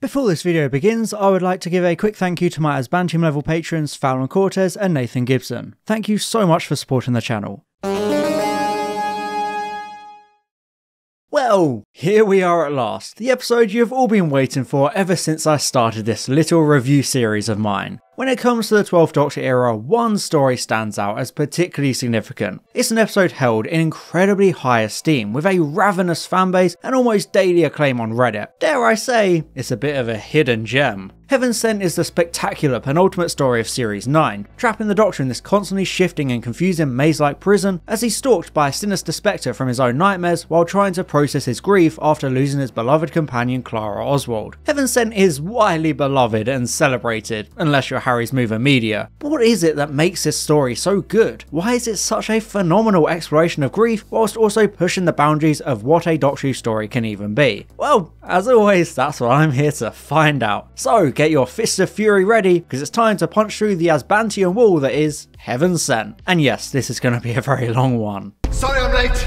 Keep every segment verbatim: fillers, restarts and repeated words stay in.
Before this video begins, I would like to give a quick thank you to my Asbantium level patrons Fallon Cortez and Nathan Gibson. Thank you so much for supporting the channel. Well, here we are at last, the episode you've all been waiting for ever since I started this little review series of mine. When it comes to the twelfth Doctor era, one story stands out as particularly significant. It's an episode held in incredibly high esteem, with a ravenous fanbase and almost daily acclaim on Reddit. Dare I say, it's a bit of a hidden gem. Heaven Sent is the spectacular penultimate story of Series nine, trapping the Doctor in this constantly shifting and confusing maze-like prison as he's stalked by a sinister spectre from his own nightmares while trying to process his grief after losing his beloved companion Clara Oswald. Heaven Sent is widely beloved and celebrated, unless you're Harry's Mover Media. But what is it that makes this story so good? Why is it such a phenomenal exploration of grief whilst also pushing the boundaries of what a Doctor Who story can even be? Well, as always, that's what I'm here to find out. So get your fists of fury ready, because it's time to punch through the Asbantium wall that is Heaven Sent. And yes, this is going to be a very long one. Sorry I'm late!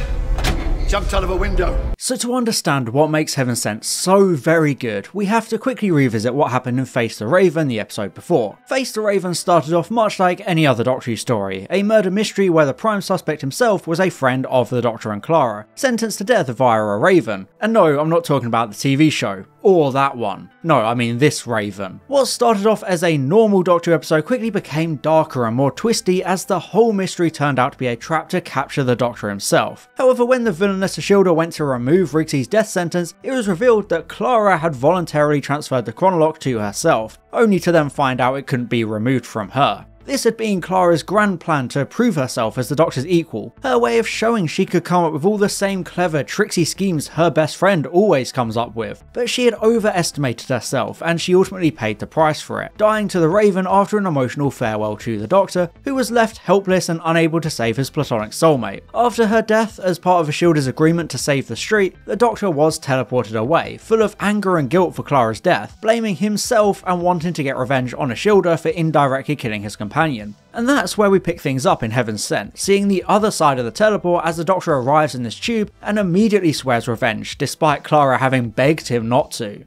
Jumped out of a window. So to understand what makes Heaven Sent so very good, we have to quickly revisit what happened in Face the Raven the episode before. Face the Raven started off much like any other Doctor Who story, a murder mystery where the prime suspect himself was a friend of the Doctor and Clara, sentenced to death via a raven. And no, I'm not talking about the T V show, or that one. No, I mean this raven. What started off as a normal Doctor Who episode quickly became darker and more twisty as the whole mystery turned out to be a trap to capture the Doctor himself. However, when the villain Unless Ashilda went to remove Rigby's death sentence, it was revealed that Clara had voluntarily transferred the chronolock to herself, only to then find out it couldn't be removed from her. This had been Clara's grand plan to prove herself as the Doctor's equal, her way of showing she could come up with all the same clever, tricksy schemes her best friend always comes up with. But she had overestimated herself, and she ultimately paid the price for it, dying to the Raven after an emotional farewell to the Doctor, who was left helpless and unable to save his platonic soulmate. After her death, as part of Ashilda's agreement to save the street, the Doctor was teleported away, full of anger and guilt for Clara's death, blaming himself and wanting to get revenge on Ashilda for indirectly killing his companion. companion. And that's where we pick things up in Heaven Sent, seeing the other side of the teleport as the Doctor arrives in this tube and immediately swears revenge, despite Clara having begged him not to.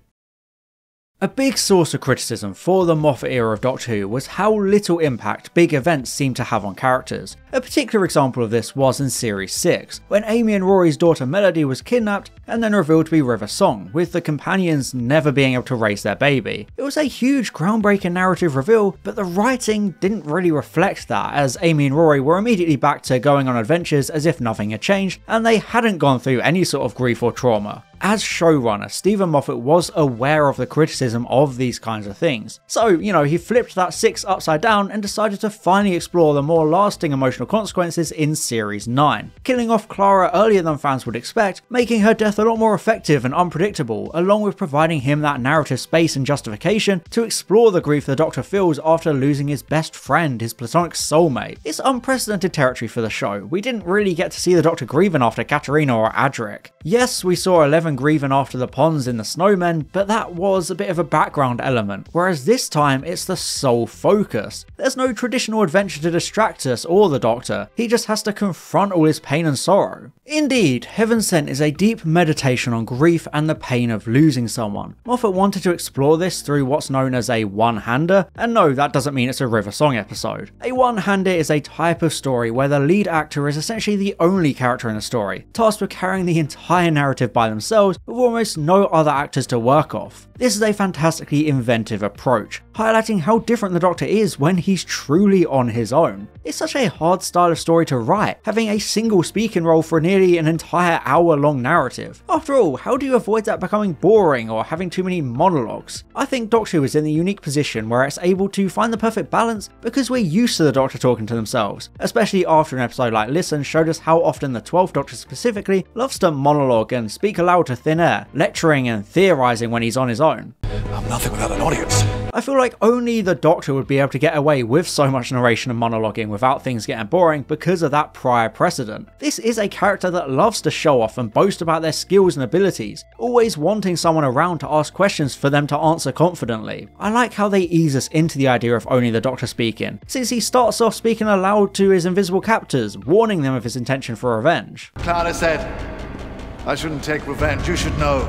A big source of criticism for the Moffat era of Doctor Who was how little impact big events seemed to have on characters. A particular example of this was in Series six, when Amy and Rory's daughter Melody was kidnapped and then revealed to be River Song, with the companions never being able to raise their baby. It was a huge groundbreaking narrative reveal, but the writing didn't really reflect that, as Amy and Rory were immediately back to going on adventures as if nothing had changed and they hadn't gone through any sort of grief or trauma. As showrunner, Stephen Moffat was aware of the criticism of these kinds of things. So, you know, he flipped that six upside down and decided to finally explore the more lasting emotional consequences in Series nine, killing off Clara earlier than fans would expect, making her death a lot more effective and unpredictable, along with providing him that narrative space and justification to explore the grief the Doctor feels after losing his best friend, his platonic soulmate. It's unprecedented territory for the show. We didn't really get to see the Doctor grieving after Katerina or Adric. Yes, we saw eleven grieving after the ponds in The Snowmen, but that was a bit of a background element, whereas this time it's the sole focus. There's no traditional adventure to distract us or the Doctor, he just has to confront all his pain and sorrow. Indeed, Heaven Sent is a deep meditation on grief and the pain of losing someone. Moffat wanted to explore this through what's known as a one-hander, and no, that doesn't mean it's a River Song episode. A one-hander is a type of story where the lead actor is essentially the only character in the story, tasked with carrying the entire narrative by themselves, with almost no other actors to work off. This is a fantastically inventive approach, highlighting how different the Doctor is when he's truly on his own. It's such a hard style of story to write, having a single speaking role for nearly an entire hour long narrative. After all, how do you avoid that becoming boring or having too many monologues? I think Doctor Who is in the unique position where it's able to find the perfect balance, because we're used to the Doctor talking to themselves, especially after an episode like Listen showed us how often the twelfth Doctor specifically loves to monologue and speak aloud to thin air, lecturing and theorising when he's on his own. I'm nothing without an audience. I feel like only the Doctor would be able to get away with so much narration and monologuing without things getting boring because of that prior precedent. This is a character that loves to show off and boast about their skills and abilities, always wanting someone around to ask questions for them to answer confidently. I like how they ease us into the idea of only the Doctor speaking, since he starts off speaking aloud to his invisible captors, warning them of his intention for revenge. Clara said, "I shouldn't take revenge, you should know.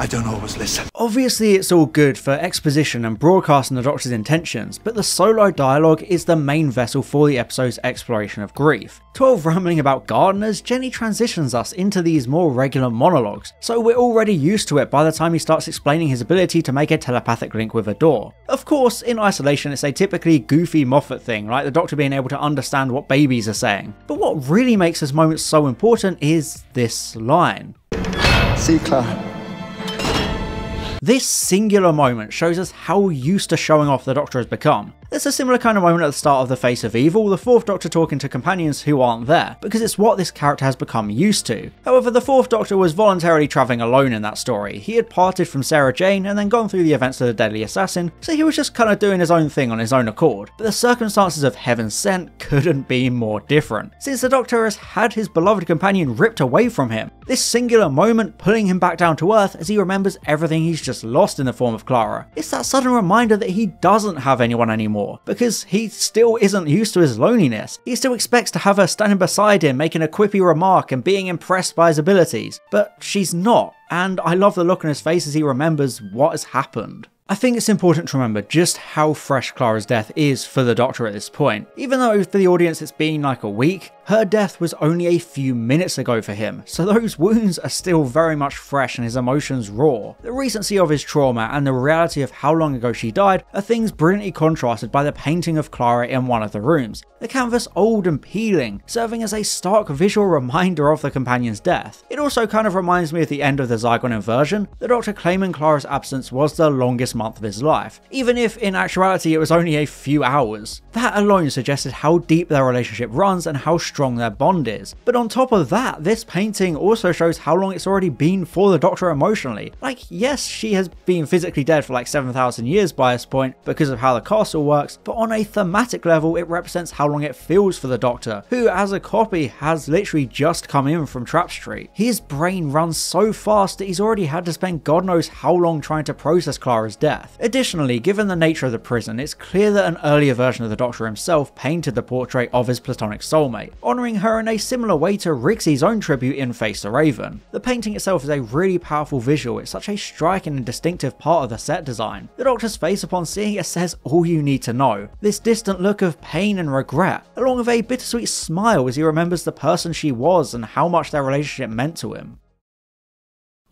I don't always listen. Obviously it's all good for exposition and broadcasting the Doctor's intentions, but the solo dialogue is the main vessel for the episode's exploration of grief. twelve Rumbling About Gardeners gently transitions us into these more regular monologues, so we're already used to it by the time he starts explaining his ability to make a telepathic link with a door. Of course, in isolation it's a typically goofy Moffat thing, like the Doctor being able to understand what babies are saying. But what really makes this moment so important is this line. See, Clara. This singular moment shows us how used to showing off the Doctor has become. It's a similar kind of moment at the start of The Face of Evil, the fourth Doctor talking to companions who aren't there, because it's what this character has become used to. However, the fourth Doctor was voluntarily travelling alone in that story. He had parted from Sarah Jane and then gone through the events of The Deadly Assassin, so he was just kind of doing his own thing on his own accord. But the circumstances of Heaven Sent couldn't be more different, since the Doctor has had his beloved companion ripped away from him. This singular moment pulling him back down to earth as he remembers everything he's just lost in the form of Clara. It's that sudden reminder that he doesn't have anyone anymore, because he still isn't used to his loneliness. He still expects to have her standing beside him, making a quippy remark and being impressed by his abilities, but she's not, and I love the look on his face as he remembers what has happened. I think it's important to remember just how fresh Clara's death is for the Doctor at this point. Even though for the audience it's been like a week, her death was only a few minutes ago for him, so those wounds are still very much fresh and his emotions raw. The recency of his trauma and the reality of how long ago she died are things brilliantly contrasted by the painting of Clara in one of the rooms, the canvas old and peeling, serving as a stark visual reminder of the companion's death. It also kind of reminds me of the end of The Zygon Inversion, the Doctor claiming Clara's absence was the longest month of his life, even if in actuality it was only a few hours. That alone suggested how deep their relationship runs and how strong their bond is. But on top of that, this painting also shows how long it's already been for the Doctor emotionally. Like, yes, she has been physically dead for like seven thousand years by this point because of how the castle works, but on a thematic level it represents how long it feels for the Doctor, who as a copy has literally just come in from Trap Street. His brain runs so fast that he's already had to spend God knows how long trying to process Clara's death. Additionally, given the nature of the prison, it's clear that an earlier version of the Doctor himself painted the portrait of his platonic soulmate, honouring her in a similar way to Rixie's own tribute in Face the Raven. The painting itself is a really powerful visual, it's such a striking and distinctive part of the set design. The Doctor's face upon seeing it says all you need to know. This distant look of pain and regret, along with a bittersweet smile as he remembers the person she was and how much their relationship meant to him.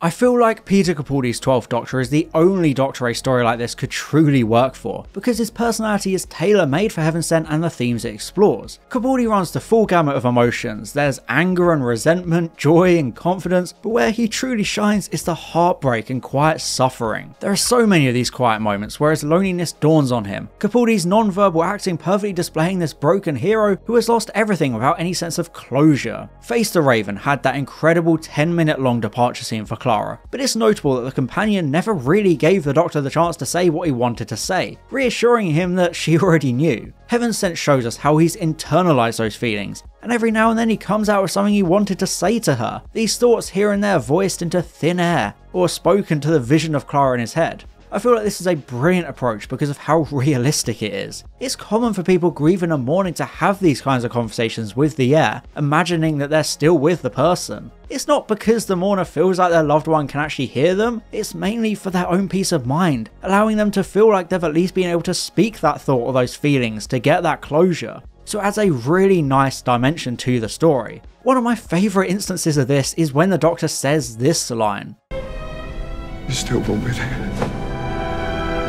I feel like Peter Capaldi's twelfth Doctor is the only Doctor a story like this could truly work for, because his personality is tailor-made for Heaven Sent and the themes it explores. Capaldi runs the full gamut of emotions, there's anger and resentment, joy and confidence, but where he truly shines is the heartbreak and quiet suffering. There are so many of these quiet moments where his loneliness dawns on him, Capaldi's non-verbal acting perfectly displaying this broken hero who has lost everything without any sense of closure. Face the Raven had that incredible ten minute long departure scene for Clara. Clara, but it's notable that the companion never really gave the Doctor the chance to say what he wanted to say, reassuring him that she already knew. Heaven Sent shows us how he's internalised those feelings, and every now and then he comes out with something he wanted to say to her, these thoughts here and there voiced into thin air, or spoken to the vision of Clara in his head. I feel like this is a brilliant approach because of how realistic it is. It's common for people grieving and mourning to have these kinds of conversations with the air, imagining that they're still with the person. It's not because the mourner feels like their loved one can actually hear them, it's mainly for their own peace of mind, allowing them to feel like they've at least been able to speak that thought or those feelings to get that closure. So it adds a really nice dimension to the story. One of my favourite instances of this is when the Doctor says this line. You still won't be there.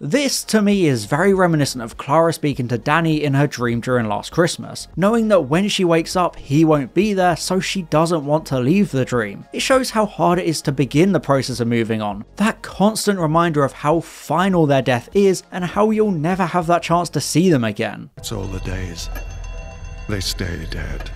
This, to me, is very reminiscent of Clara speaking to Danny in her dream during Last Christmas, knowing that when she wakes up he won't be there, so she doesn't want to leave the dream. It shows how hard it is to begin the process of moving on, that constant reminder of how final their death is and how you'll never have that chance to see them again. It's all the days they stay dead.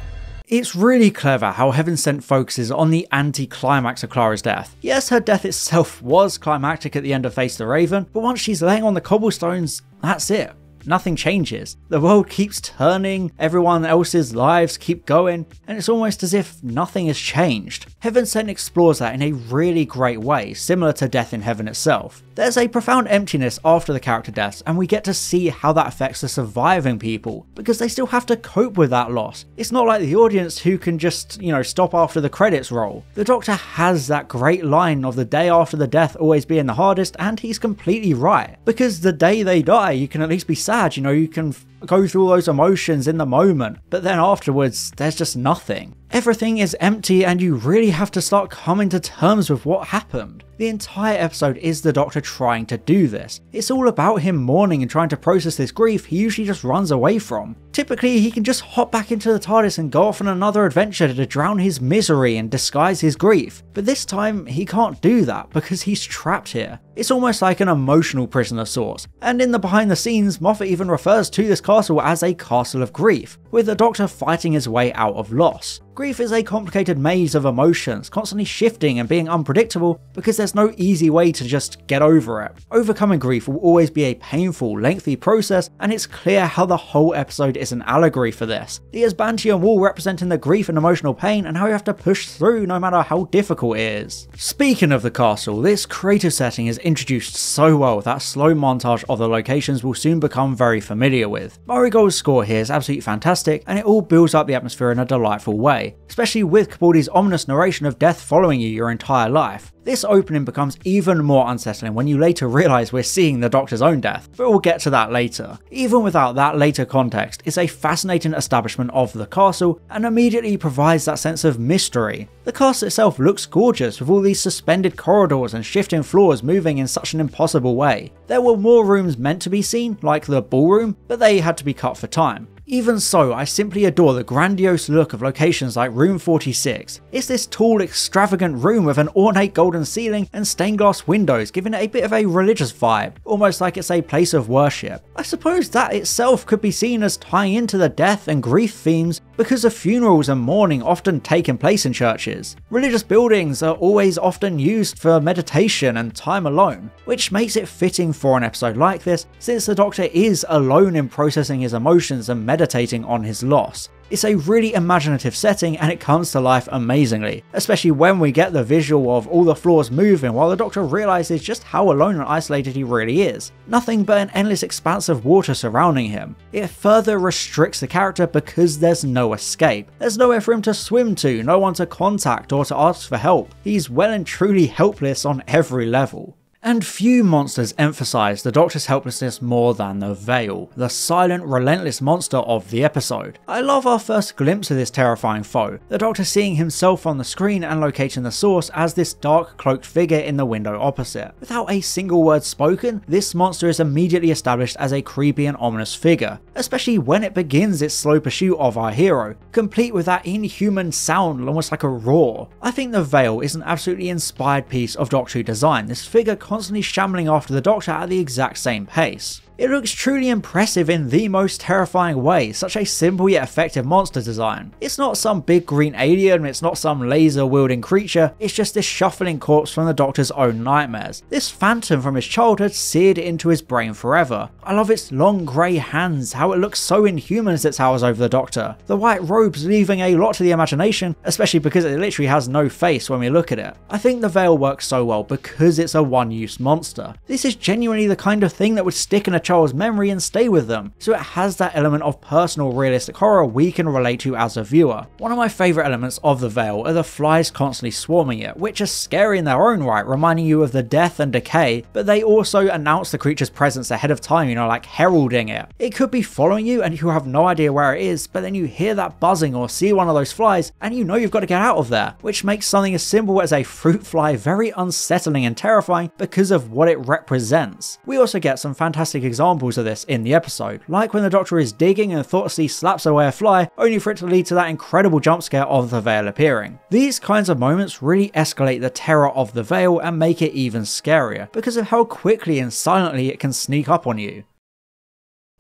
It's really clever how Heaven Sent focuses on the anti-climax of Clara's death. Yes, her death itself was climactic at the end of Face the Raven, but once she's laying on the cobblestones, that's it. nothing changes. The world keeps turning, everyone else's lives keep going, and it's almost as if nothing has changed. Heaven Sent explores that in a really great way, similar to Death in Heaven itself. There's a profound emptiness after the character deaths, and we get to see how that affects the surviving people, because they still have to cope with that loss. It's not like the audience who can just, you know, stop after the credits roll. The Doctor has that great line of the day after the death always being the hardest, and he's completely right. Because the day they die, you can at least be sad, you know, you can go through all those emotions in the moment, but then afterwards, there's just nothing. Everything is empty and you really have to start coming to terms with what happened. The entire episode is the Doctor trying to do this. It's all about him mourning and trying to process this grief he usually just runs away from. Typically, he can just hop back into the TARDIS and go off on another adventure to drown his misery and disguise his grief, but this time he can't do that because he's trapped here. It's almost like an emotional prison of sorts, and in the behind the scenes, Moffat even refers to this castle as a castle of grief, with the Doctor fighting his way out of loss. Grief is a complicated maze of emotions, constantly shifting and being unpredictable because there's no easy way to just get over it. Overcoming grief will always be a painful, lengthy process, and it's clear how the whole episode is an allegory for this. The Asbantium wall representing the grief and emotional pain and how you have to push through no matter how difficult it is. Speaking of the castle, this creative setting is introduced so well that slow montage of the locations will soon become very familiar with. Murray Gold's score here is absolutely fantastic, and it all builds up the atmosphere in a delightful way, especially with Capaldi's ominous narration of death following you your entire life. This opening becomes even more unsettling when you later realise we're seeing the Doctor's own death, but we'll get to that later. Even without that later context, it's a fascinating establishment of the castle and immediately provides that sense of mystery. The castle itself looks gorgeous with all these suspended corridors and shifting floors moving in such an impossible way. There were more rooms meant to be seen, like the ballroom, but they had to be cut for time. Even so, I simply adore the grandiose look of locations like Room forty-six. It's this tall, extravagant room with an ornate golden ceiling and stained glass windows, giving it a bit of a religious vibe, almost like it's a place of worship. I suppose that itself could be seen as tying into the death and grief themes, because the funerals and mourning often taken place in churches. Religious buildings are always often used for meditation and time alone, which makes it fitting for an episode like this, since the Doctor is alone in processing his emotions and meditating on his loss. It's a really imaginative setting and it comes to life amazingly, especially when we get the visual of all the floors moving while the Doctor realises just how alone and isolated he really is. Nothing but an endless expanse of water surrounding him. It further restricts the character because there's no escape. There's nowhere for him to swim to, no one to contact or to ask for help. He's well and truly helpless on every level. And few monsters emphasise the Doctor's helplessness more than the Veil, the silent, relentless monster of the episode. I love our first glimpse of this terrifying foe, the Doctor seeing himself on the screen and locating the source as this dark, cloaked figure in the window opposite. Without a single word spoken, this monster is immediately established as a creepy and ominous figure, especially when it begins its slow pursuit of our hero, complete with that inhuman sound almost like a roar. I think the Veil is an absolutely inspired piece of Doctor Who design. This figure constantly shambling after the Doctor at the exact same pace. It looks truly impressive in the most terrifying way, such a simple yet effective monster design. It's not some big green alien, it's not some laser wielding creature, it's just this shuffling corpse from the Doctor's own nightmares, this phantom from his childhood seared into his brain forever. I love its long grey hands, how it looks so inhuman as it towers over the Doctor, the white robes leaving a lot to the imagination, especially because it literally has no face when we look at it. I think the Veil works so well because it's a one-use monster. This is genuinely the kind of thing that would stick in a child's memory and stay with them, so it has that element of personal realistic horror we can relate to as a viewer. One of my favourite elements of the Veil are the flies constantly swarming it, which are scary in their own right, reminding you of the death and decay, but they also announce the creature's presence ahead of time, you know, like heralding it. It could be following you and you have no idea where it is, but then you hear that buzzing or see one of those flies and you know you've got to get out of there, which makes something as simple as a fruit fly very unsettling and terrifying because of what it represents. We also get some fantastic examples examples of this in the episode, like when the Doctor is digging and thoughtlessly slaps away a fly, only for it to lead to that incredible jump scare of the Veil appearing. These kinds of moments really escalate the terror of the Veil and make it even scarier, because of how quickly and silently it can sneak up on you.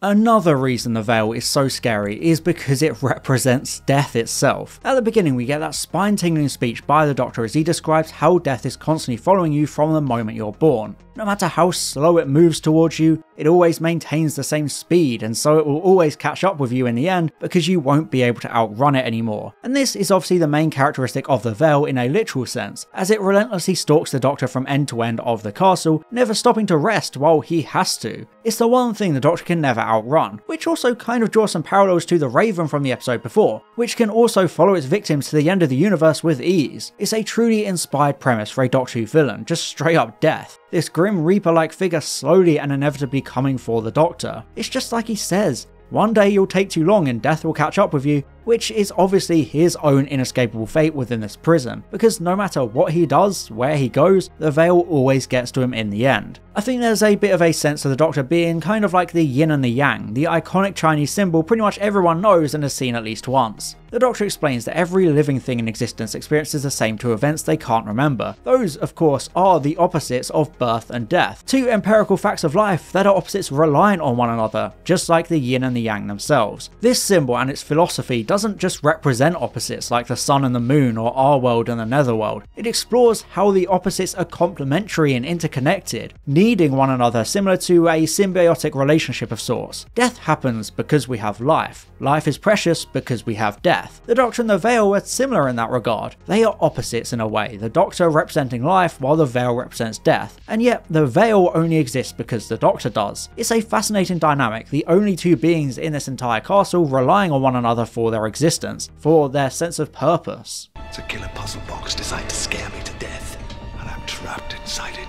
Another reason the veil is so scary is because it represents death itself. At the beginning we get that spine-tingling speech by the Doctor as he describes how death is constantly following you from the moment you're born. No matter how slow it moves towards you, it always maintains the same speed, and so it will always catch up with you in the end because you won't be able to outrun it anymore. And this is obviously the main characteristic of the veil in a literal sense, as it relentlessly stalks the Doctor from end to end of the castle, never stopping to rest while he has to. It's the one thing the Doctor can never outrun. outrun, which also kind of draws some parallels to the Raven from the episode before, which can also follow its victims to the end of the universe with ease. It's a truly inspired premise for a Doctor Who villain, just straight up death. This grim reaper-like figure slowly and inevitably coming for the Doctor. It's just like he says, one day you'll take too long and death will catch up with you, which is obviously his own inescapable fate within this prison, because no matter what he does, where he goes, the veil always gets to him in the end. I think there's a bit of a sense of the Doctor being kind of like the yin and the yang, the iconic Chinese symbol pretty much everyone knows and has seen at least once. The Doctor explains that every living thing in existence experiences the same two events they can't remember. Those, of course, are the opposites of birth and death, two empirical facts of life that are opposites reliant on one another, just like the yin and the yang themselves. This symbol and its philosophy doesn't just represent opposites like the sun and the moon or our world and the netherworld. It explores how the opposites are complementary and interconnected, needing one another similar to a symbiotic relationship of sorts. Death happens because we have life. Life is precious because we have death. The Doctor and the veil are similar in that regard. They are opposites in a way, the Doctor representing life while the veil represents death. And yet the veil only exists because the Doctor does. It's a fascinating dynamic, the only two beings in this entire castle relying on one another for their existence, for their sense of purpose. It's a killer puzzle box designed to scare me to death, and I'm trapped inside it.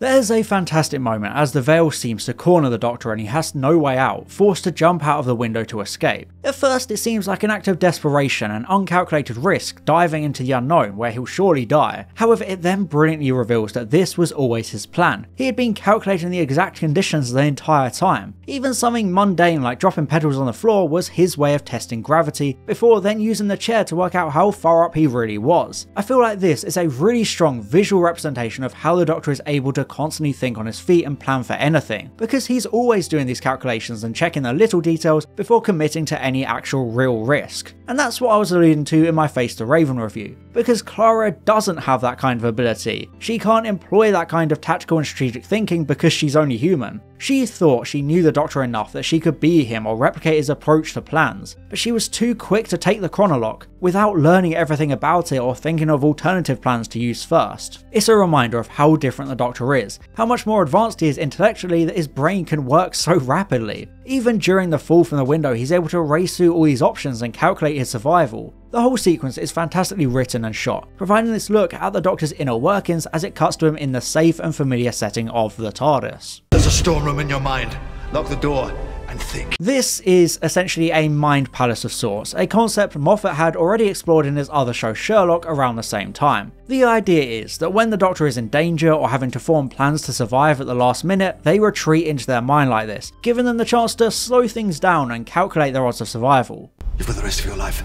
There's a fantastic moment as the veil seems to corner the Doctor and he has no way out, forced to jump out of the window to escape. At first it seems like an act of desperation and uncalculated risk, diving into the unknown where he'll surely die. However, it then brilliantly reveals that this was always his plan. He had been calculating the exact conditions the entire time. Even something mundane like dropping petals on the floor was his way of testing gravity, before then using the chair to work out how far up he really was. I feel like this is a really strong visual representation of how the Doctor is able to constantly think on his feet and plan for anything, because he's always doing these calculations and checking the little details before committing to any actual real risk. And that's what I was alluding to in my Face the Raven review, because Clara doesn't have that kind of ability. She can't employ that kind of tactical and strategic thinking because she's only human. She thought she knew the Doctor enough that she could be him or replicate his approach to plans, but she was too quick to take the chronologue without learning everything about it or thinking of alternative plans to use first. It's a reminder of how different the Doctor is, how much more advanced he is intellectually that his brain can work so rapidly. Even during the fall from the window, he's able to race through all these options and calculate his survival. The whole sequence is fantastically written and shot, providing this look at the Doctor's inner workings as it cuts to him in the safe and familiar setting of the TARDIS. There's a storeroom in your mind. Lock the door and think. This is essentially a mind palace of sorts, a concept Moffat had already explored in his other show Sherlock around the same time. The idea is that when the Doctor is in danger or having to form plans to survive at the last minute, they retreat into their mind like this, giving them the chance to slow things down and calculate their odds of survival. For the rest of your life,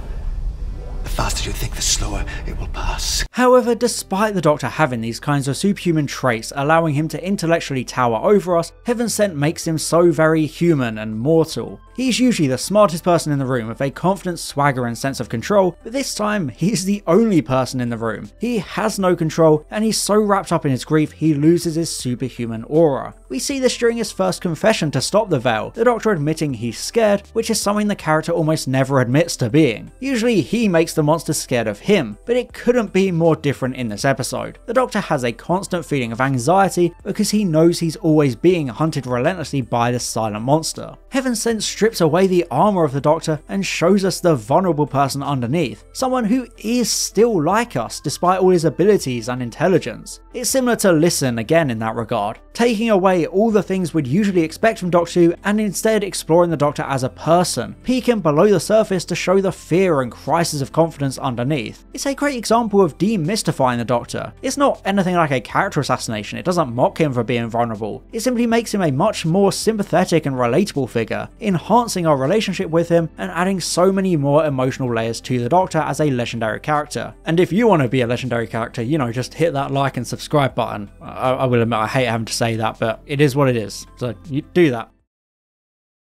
the faster you think, the slower it will pass. However, despite the Doctor having these kinds of superhuman traits allowing him to intellectually tower over us, Heaven Sent makes him so very human and mortal. He's usually the smartest person in the room with a confident swagger and sense of control, but this time he's the only person in the room. He has no control and he's so wrapped up in his grief he loses his superhuman aura. We see this during his first confession to stop the veil, the Doctor admitting he's scared, which is something the character almost never admits to being. Usually he makes the monster scared of him, but it couldn't be more different in this episode. The Doctor has a constant feeling of anxiety because he knows he's always being hunted relentlessly by this silent monster. Heaven Sent strips away the armor of the Doctor and shows us the vulnerable person underneath, someone who is still like us despite all his abilities and intelligence. It's similar to Listen again in that regard, taking away all the things we'd usually expect from Doctor Who and instead exploring the Doctor as a person, peeking below the surface to show the fear and crisis of confidence underneath. It's a great example of demystifying the Doctor. It's not anything like a character assassination, it doesn't mock him for being vulnerable, it simply makes him a much more sympathetic and relatable figure, enhancing enhancing our relationship with him and adding so many more emotional layers to the Doctor as a legendary character. And if you want to be a legendary character, you know, just hit that like and subscribe button. I, I will admit I hate having to say that, but it is what it is, so you do that.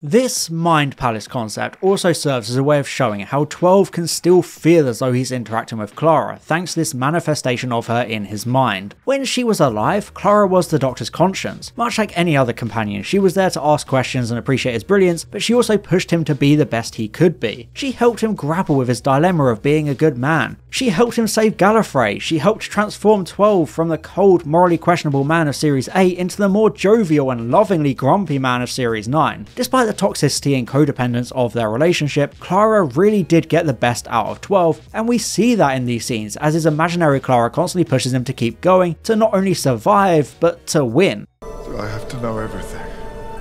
This Mind Palace concept also serves as a way of showing how twelve can still feel as though he's interacting with Clara, thanks to this manifestation of her in his mind. When she was alive, Clara was the Doctor's conscience. Much like any other companion, she was there to ask questions and appreciate his brilliance, but she also pushed him to be the best he could be. She helped him grapple with his dilemma of being a good man. She helped him save Gallifrey. She helped transform twelve from the cold, morally questionable man of Series eight into the more jovial and lovingly grumpy man of Series nine. Despite the toxicity and codependence of their relationship, Clara really did get the best out of twelve, and we see that in these scenes as his imaginary Clara constantly pushes him to keep going, to not only survive, but to win. Do I have to know everything?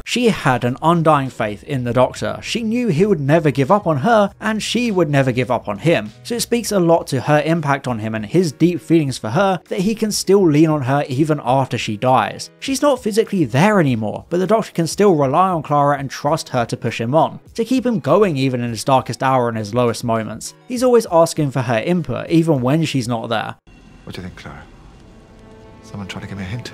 She had an undying faith in the Doctor. She knew he would never give up on her, and she would never give up on him, so it speaks a lot to her impact on him and his deep feelings for her that he can still lean on her even after she dies. She's not physically there anymore, but the Doctor can still rely on Clara and trust her to push him on, to keep him going even in his darkest hour and his lowest moments. He's always asking for her input, even when she's not there. What do you think, Clara? Someone try to give me a hint?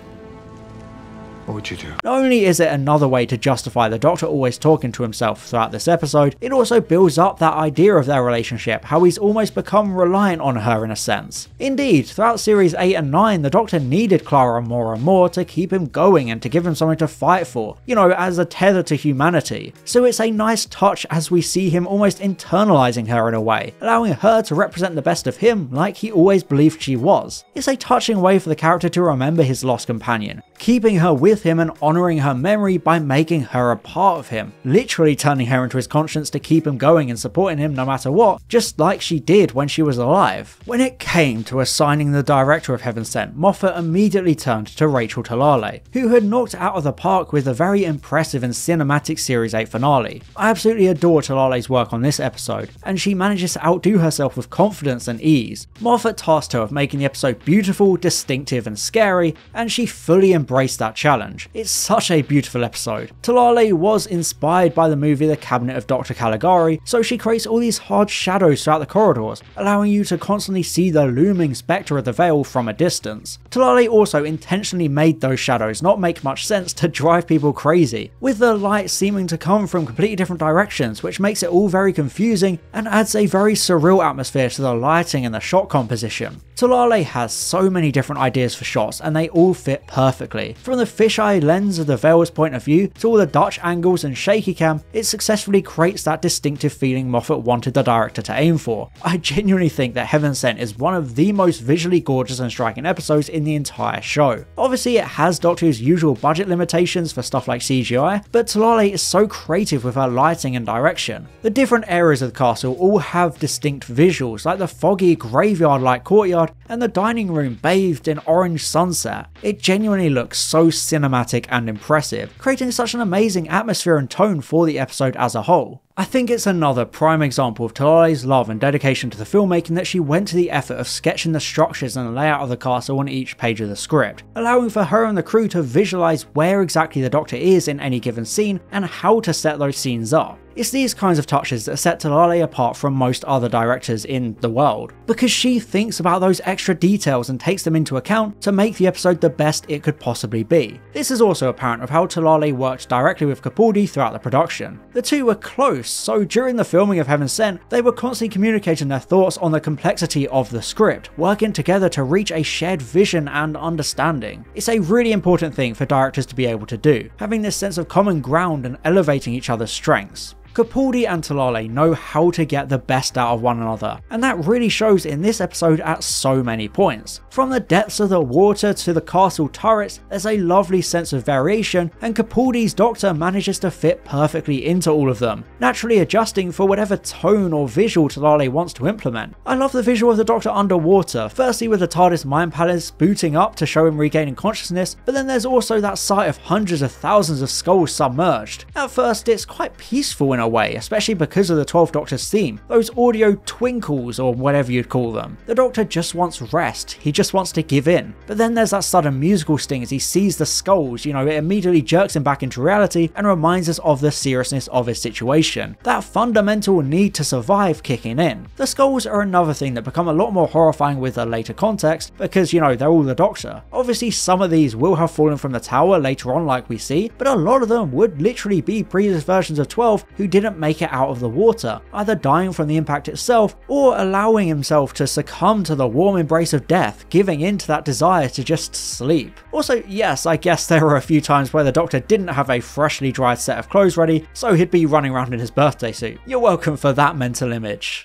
What would you do? Not only is it another way to justify the Doctor always talking to himself throughout this episode, it also builds up that idea of their relationship, how he's almost become reliant on her in a sense. Indeed, throughout series eight and nine, the Doctor needed Clara more and more to keep him going and to give him something to fight for, you know, as a tether to humanity. So it's a nice touch as we see him almost internalizing her in a way, allowing her to represent the best of him like he always believed she was. It's a touching way for the character to remember his lost companion, keeping her with him and honouring her memory by making her a part of him, literally turning her into his conscience to keep him going and supporting him no matter what, just like she did when she was alive. When it came to assigning the director of Heaven Sent, Moffat immediately turned to Rachel Talalay, who had knocked out of the park with a very impressive and cinematic series eight finale. I absolutely adore Talalay's work on this episode, and she manages to outdo herself with confidence and ease. Moffat tasked her with making the episode beautiful, distinctive and scary, and she fully embraced that challenge. It's such a beautiful episode. Talalay was inspired by the movie The Cabinet of Doctor Caligari, so she creates all these hard shadows throughout the corridors, allowing you to constantly see the looming spectre of the veil from a distance. Talalay also intentionally made those shadows not make much sense to drive people crazy, with the light seeming to come from completely different directions, which makes it all very confusing and adds a very surreal atmosphere to the lighting and the shot composition. Talalay has so many different ideas for shots, and they all fit perfectly. From the fisheye lens of the veil's point of view to all the Dutch angles and shaky cam, it successfully creates that distinctive feeling Moffat wanted the director to aim for. I genuinely think that Heaven Sent is one of the most visually gorgeous and striking episodes in the entire show. Obviously it has Doctor Who's usual budget limitations for stuff like C G I, but Talalay is so creative with her lighting and direction. The different areas of the castle all have distinct visuals, like the foggy graveyard-like courtyard and the dining room bathed in orange sunset. It genuinely looks so cinematic and impressive, creating such an amazing atmosphere and tone for the episode as a whole. I think it's another prime example of Talalay's love and dedication to the filmmaking that she went to the effort of sketching the structures and the layout of the castle on each page of the script, allowing for her and the crew to visualise where exactly the Doctor is in any given scene and how to set those scenes up. It's these kinds of touches that set Talalay apart from most other directors in the world, because she thinks about those extra details and takes them into account to make the episode the best it could possibly be. This is also apparent of how Talalay worked directly with Capaldi throughout the production. The two were close, so during the filming of Heaven Sent, they were constantly communicating their thoughts on the complexity of the script, working together to reach a shared vision and understanding. It's a really important thing for directors to be able to do, having this sense of common ground and elevating each other's strengths. Capaldi and Talalay know how to get the best out of one another, and that really shows in this episode at so many points. From the depths of the water to the castle turrets, there's a lovely sense of variation, and Capaldi's Doctor manages to fit perfectly into all of them, naturally adjusting for whatever tone or visual Talalay wants to implement. I love the visual of the Doctor underwater, firstly with the TARDIS Mind Palace booting up to show him regaining consciousness, but then there's also that sight of hundreds of thousands of skulls submerged. At first it's quite peaceful in a way, especially because of the twelfth Doctor's theme, those audio twinkles or whatever you'd call them. The Doctor just wants rest, he just wants to give in. But then there's that sudden musical sting as he sees the skulls, you know, it immediately jerks him back into reality and reminds us of the seriousness of his situation. That fundamental need to survive kicking in. The skulls are another thing that become a lot more horrifying with the later context because, you know, they're all the Doctor. Obviously some of these will have fallen from the tower later on like we see, but a lot of them would literally be previous versions of twelve who didn't make it out of the water, either dying from the impact itself or allowing himself to succumb to the warm embrace of death, giving in to that desire to just sleep. Also, yes, I guess there were a few times where the Doctor didn't have a freshly dried set of clothes ready, so he'd be running around in his birthday suit. You're welcome for that mental image.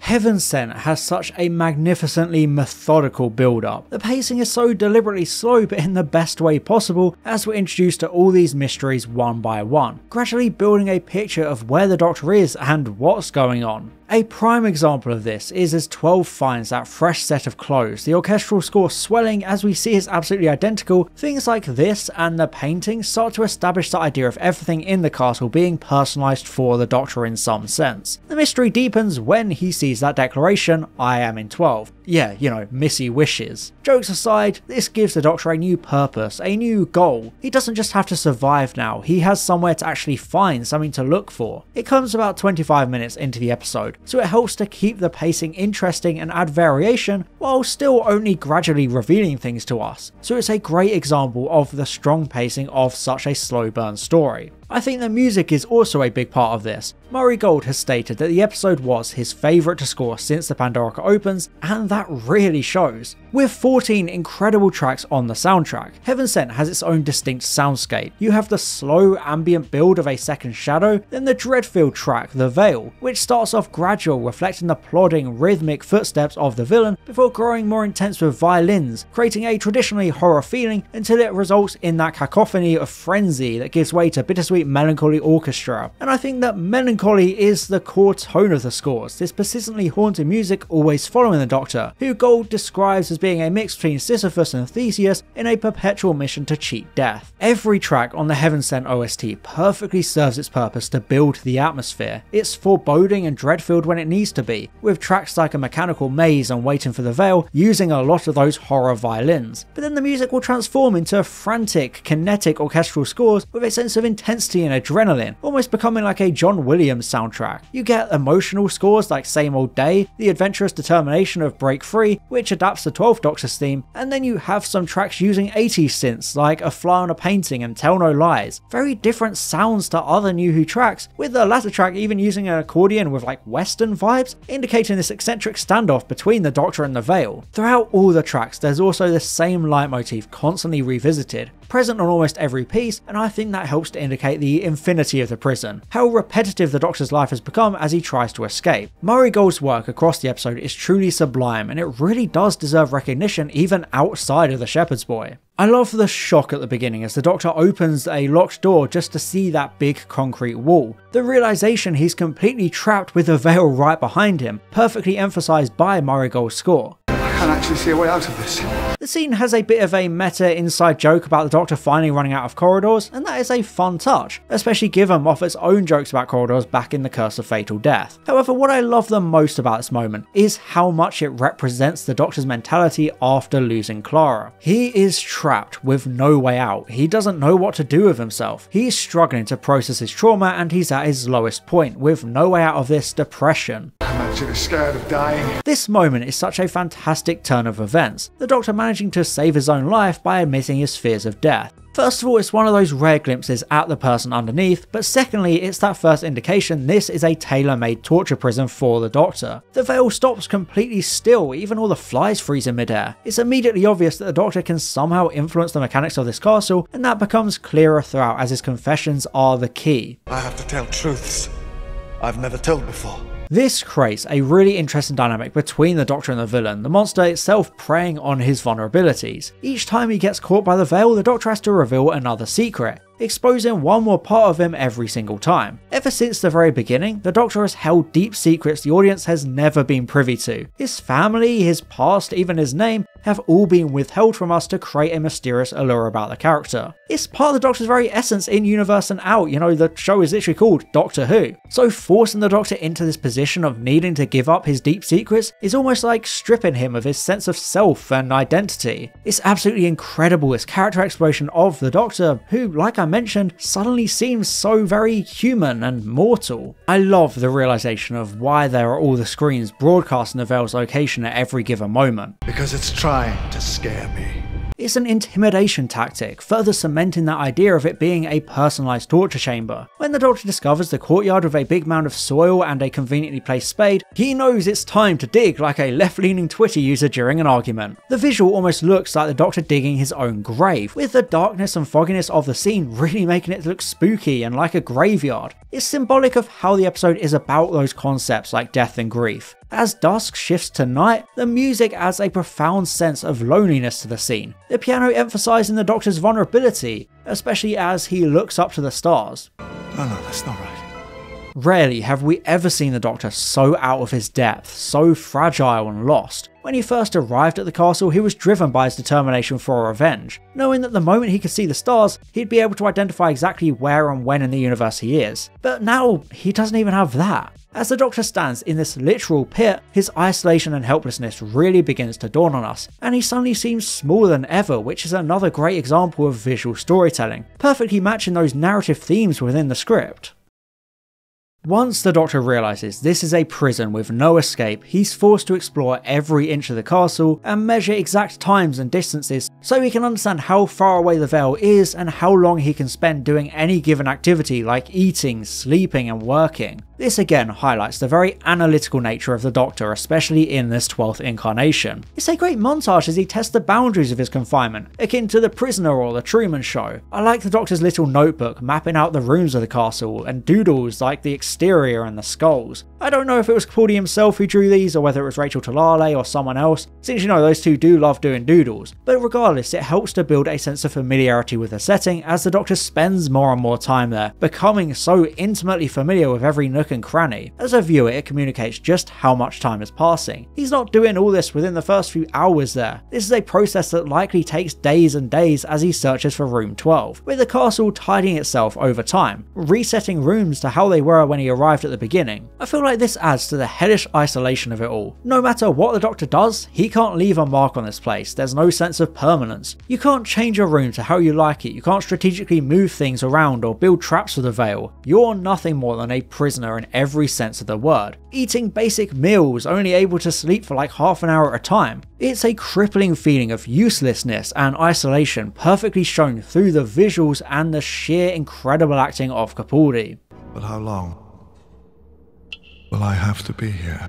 Heaven Sent has such a magnificently methodical build-up. The pacing is so deliberately slow but in the best way possible as we're introduced to all these mysteries one by one, gradually building a picture of where the Doctor is and what's going on. A prime example of this is as twelve finds that fresh set of clothes, the orchestral score swelling as we see is absolutely identical. Things like this and the painting start to establish the idea of everything in the castle being personalised for the Doctor in some sense. The mystery deepens when he sees that declaration, "I am in twelve." Yeah, you know, Missy wishes. Jokes aside, this gives the Doctor a new purpose, a new goal. He doesn't just have to survive now, he has somewhere to actually find, something to look for. It comes about twenty-five minutes into the episode, so it helps to keep the pacing interesting and add variation while still only gradually revealing things to us, so it's a great example of the strong pacing of such a slow burn story. I think the music is also a big part of this. Murray Gold has stated that the episode was his favourite to score since The Pandorica Opens, and that really shows. With fourteen incredible tracks on the soundtrack, Heaven Sent has its own distinct soundscape. You have the slow ambient build of A Second Shadow, then the Dreadfield track, The Veil, which starts off gradual, reflecting the plodding, rhythmic footsteps of the villain before growing more intense with violins, creating a traditionally horror feeling until it results in that cacophony of frenzy that gives way to bittersweet melancholy orchestra. And I think that melancholy is the core tone of the scores, this persistently haunting music always following the Doctor, who Gold describes as being a mix between Sisyphus and Theseus in a perpetual mission to cheat death. Every track on the Heaven Sent O S T perfectly serves its purpose to build the atmosphere. It's foreboding and dread-filled when it needs to be, with tracks like A Mechanical Maze and Waiting for the Veil using a lot of those horror violins. But then the music will transform into frantic, kinetic orchestral scores with a sense of intensity and adrenaline, almost becoming like a John Williams soundtrack. You get emotional scores like Same Old Day, the adventurous determination of Break Free, which adapts the twelfth Doctor's theme, and then you have some tracks using eighties synths like A Fly on a Painting and Tell No Lies. Very different sounds to other New Who tracks, with the latter track even using an accordion with like Western vibes, indicating this eccentric standoff between the Doctor and the Veil. Throughout all the tracks, there's also the same leitmotif constantly revisited, present on almost every piece, and I think that helps to indicate the infinity of the prison, how repetitive the Doctor's life has become as he tries to escape. Murray Gold's work across the episode is truly sublime, and it really does deserve recognition even outside of The Shepherd's Boy. I love the shock at the beginning as the Doctor opens a locked door just to see that big concrete wall. The realisation he's completely trapped with the veil right behind him, perfectly emphasised by Murray Gold's score. I can't actually see a way out of this. The scene has a bit of a meta inside joke about the Doctor finally running out of corridors, and that is a fun touch, especially given Moffat's own jokes about corridors back in The Curse of Fatal Death. However, what I love the most about this moment is how much it represents the Doctor's mentality after losing Clara. He is trapped with no way out, he doesn't know what to do with himself, he's struggling to process his trauma and he's at his lowest point with no way out of this depression. I'm actually scared of dying. This moment is such a fantastic turn of events, the Doctor managing to save his own life by admitting his fears of death. First of all, it's one of those rare glimpses at the person underneath, but secondly, it's that first indication this is a tailor-made torture prison for the Doctor. The veil stops completely still, even all the flies freeze in midair. It's immediately obvious that the Doctor can somehow influence the mechanics of this castle, and that becomes clearer throughout as his confessions are the key. I have to tell truths I've never told before. This creates a really interesting dynamic between the Doctor and the villain, the monster itself preying on his vulnerabilities. Each time he gets caught by the veil, the Doctor has to reveal another secret. exposing one more part of him every single time. Ever since the very beginning, the Doctor has held deep secrets the audience has never been privy to. His family, his past, even his name, have all been withheld from us to create a mysterious allure about the character. It's part of the Doctor's very essence in universe and out, you know, the show is literally called Doctor Who. So forcing the Doctor into this position of needing to give up his deep secrets is almost like stripping him of his sense of self and identity. It's absolutely incredible, this character exploration of the Doctor, who, like I mentioned, suddenly seems so very human and mortal. I love the realisation of why there are all the screens broadcasting the Vale's location at every given moment. Because it's trying to scare me. It's an intimidation tactic, further cementing that idea of it being a personalised torture chamber. When the Doctor discovers the courtyard with a big mound of soil and a conveniently placed spade, he knows it's time to dig like a left-leaning Twitter user during an argument. The visual almost looks like the Doctor digging his own grave, with the darkness and fogginess of the scene really making it look spooky and like a graveyard. It's symbolic of how the episode is about those concepts like death and grief. As dusk shifts to night, the music adds a profound sense of loneliness to the scene, the piano emphasising the Doctor's vulnerability, especially as he looks up to the stars. No, no, that's not right. Rarely have we ever seen the Doctor so out of his depth, so fragile and lost. When he first arrived at the castle, he was driven by his determination for revenge, knowing that the moment he could see the stars, he'd be able to identify exactly where and when in the universe he is. But now, he doesn't even have that. As the Doctor stands in this literal pit, his isolation and helplessness really begins to dawn on us, and he suddenly seems smaller than ever, which is another great example of visual storytelling, perfectly matching those narrative themes within the script. Once the Doctor realises this is a prison with no escape, he's forced to explore every inch of the castle and measure exact times and distances so he can understand how far away the Vale is and how long he can spend doing any given activity like eating, sleeping and working. This again highlights the very analytical nature of the Doctor, especially in this twelfth incarnation. It's a great montage as he tests the boundaries of his confinement, akin to The Prisoner or The Truman Show. I like the Doctor's little notebook mapping out the rooms of the castle and doodles like the exterior and the skulls. I don't know if it was Capaldi himself who drew these or whether it was Rachel Talalay or someone else, since you know those two do love doing doodles, but regardless it helps to build a sense of familiarity with the setting as the Doctor spends more and more time there, becoming so intimately familiar with every nook and cranny. As a viewer, it communicates just how much time is passing. He's not doing all this within the first few hours there. This is a process that likely takes days and days as he searches for room twelve, with the castle tidying itself over time, resetting rooms to how they were when he arrived at the beginning. I feel like this adds to the hellish isolation of it all. No matter what the Doctor does, he can't leave a mark on this place. There's no sense of permanence. You can't change your room to how you like it, you can't strategically move things around or build traps for the Vale. You're nothing more than a prisoner in every sense of the word, eating basic meals, only able to sleep for like half an hour at a time. It's a crippling feeling of uselessness and isolation, perfectly shown through the visuals and the sheer incredible acting of Capaldi. But how long will I have to be here?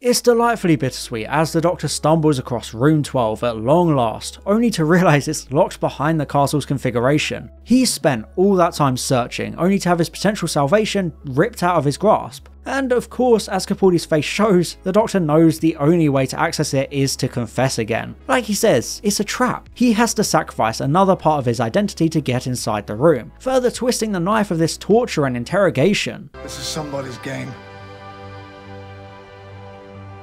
It's delightfully bittersweet as the Doctor stumbles across room twelve at long last, only to realise it's locked behind the castle's configuration. He's spent all that time searching, only to have his potential salvation ripped out of his grasp. And of course, as Capaldi's face shows, the Doctor knows the only way to access it is to confess again. Like he says, it's a trap. He has to sacrifice another part of his identity to get inside the room, further twisting the knife of this torture and interrogation. This is somebody's game.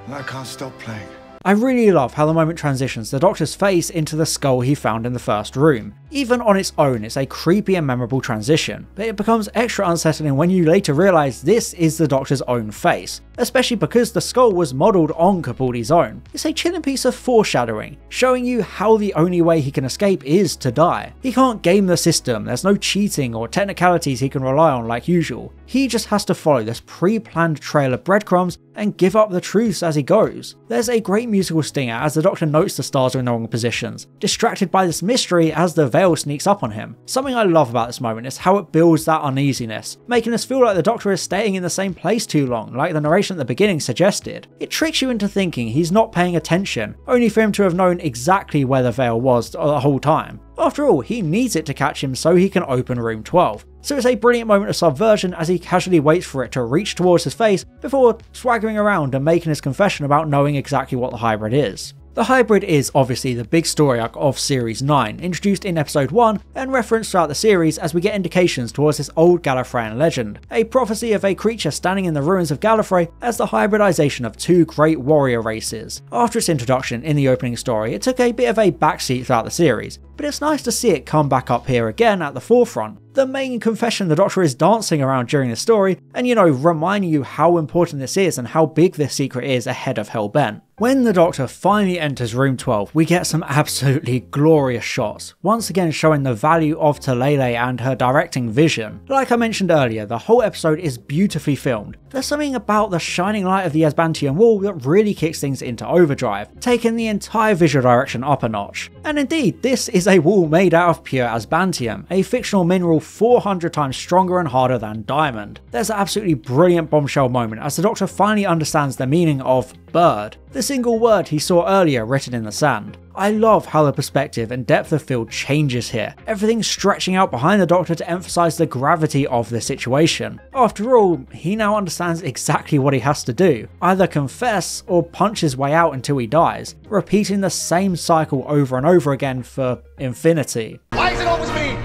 I can't stop playing. I really love how the moment transitions the Doctor's face into the skull he found in the first room. Even on its own, it's a creepy and memorable transition, but it becomes extra unsettling when you later realise this is the Doctor's own face, especially because the skull was modelled on Capaldi's own. It's a chilling piece of foreshadowing, showing you how the only way he can escape is to die. He can't game the system, there's no cheating or technicalities he can rely on like usual. He just has to follow this pre-planned trail of breadcrumbs and give up the truths as he goes. There's a great musical stinger as the Doctor notes the stars are in the wrong positions, distracted by this mystery as the Veil sneaks up on him. Something I love about this moment is how it builds that uneasiness, making us feel like the Doctor is staying in the same place too long, like the narration at the beginning suggested. It tricks you into thinking he's not paying attention, only for him to have known exactly where the Veil was the whole time. After all, he needs it to catch him so he can open room twelve, so it's a brilliant moment of subversion as he casually waits for it to reach towards his face before swaggering around and making his confession about knowing exactly what the hybrid is. The hybrid is obviously the big story arc of series nine, introduced in episode one and referenced throughout the series as we get indications towards this old Gallifreyan legend, a prophecy of a creature standing in the ruins of Gallifrey as the hybridization of two great warrior races. After its introduction in the opening story, it took a bit of a backseat throughout the series, but it's nice to see it come back up here again at the forefront. The main confession the Doctor is dancing around during the story, and you know, reminding you how important this is and how big this secret is ahead of Hell Bent. When the Doctor finally enters room twelve, we get some absolutely glorious shots, once again showing the value of Talalay and her directing vision. Like I mentioned earlier, the whole episode is beautifully filmed. There's something about the shining light of the Asbantium wall that really kicks things into overdrive, taking the entire visual direction up a notch. And indeed, this is a wall made out of pure Asbantium, a fictional mineral four hundred times stronger and harder than diamond. There's an absolutely brilliant bombshell moment as the Doctor finally understands the meaning of bird, the single word he saw earlier written in the sand. I love how the perspective and depth of field changes here, everything stretching out behind the Doctor to emphasise the gravity of the situation. After all, he now understands exactly what he has to do, either confess or punch his way out until he dies, repeating the same cycle over and over again for infinity. Why is it always me?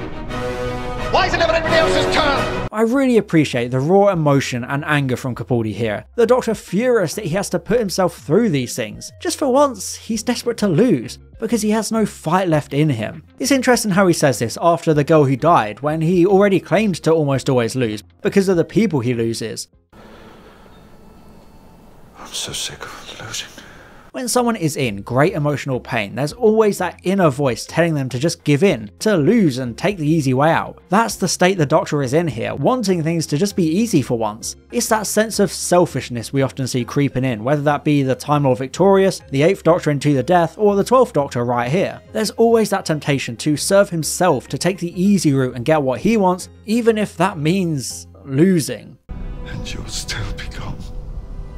Why is it never anybody else's turn? I really appreciate the raw emotion and anger from Capaldi here, the Doctor furious that he has to put himself through these things. Just for once, he's desperate to lose, because he has no fight left in him. It's interesting how he says this after the girl who died, when he already claimed to almost always lose, because of the people he loses. I'm so sick of losing. When someone is in great emotional pain, there's always that inner voice telling them to just give in, to lose and take the easy way out. That's the state the Doctor is in here, wanting things to just be easy for once. It's that sense of selfishness we often see creeping in, whether that be the Time Lord Victorious, the eighth Doctor into the Death, or the twelfth Doctor right here. There's always that temptation to serve himself, to take the easy route and get what he wants, even if that means losing. And you'll still be gone.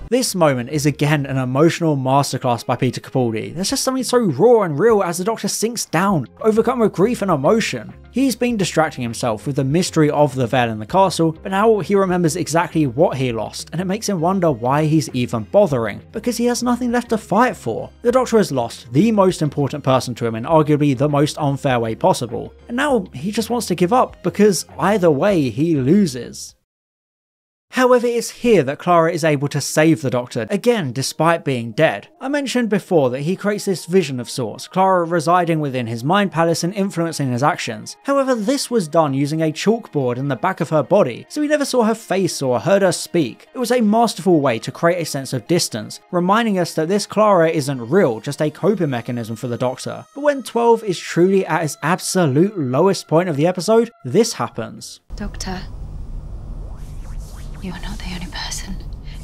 This moment is again an emotional masterclass by Peter Capaldi. There's just something so raw and real as the Doctor sinks down, overcome with grief and emotion. He's been distracting himself with the mystery of the veil in the castle, but now he remembers exactly what he lost, and it makes him wonder why he's even bothering, because he has nothing left to fight for. The Doctor has lost the most important person to him in arguably the most unfair way possible, and now he just wants to give up, because either way he loses. However, it's here that Clara is able to save the Doctor, again despite being dead. I mentioned before that he creates this vision of sorts, Clara residing within his mind palace and influencing his actions. However, this was done using a chalkboard in the back of her body, so he never saw her face or heard her speak. It was a masterful way to create a sense of distance, reminding us that this Clara isn't real, just a coping mechanism for the Doctor. But when twelve is truly at its absolute lowest point of the episode, this happens. Doctor. You are not the only person